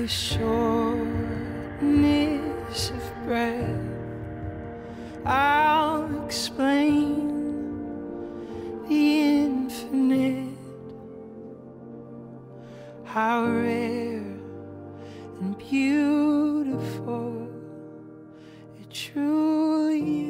the shortness of breath. I'll explain the infinite, how rare and beautiful it truly is.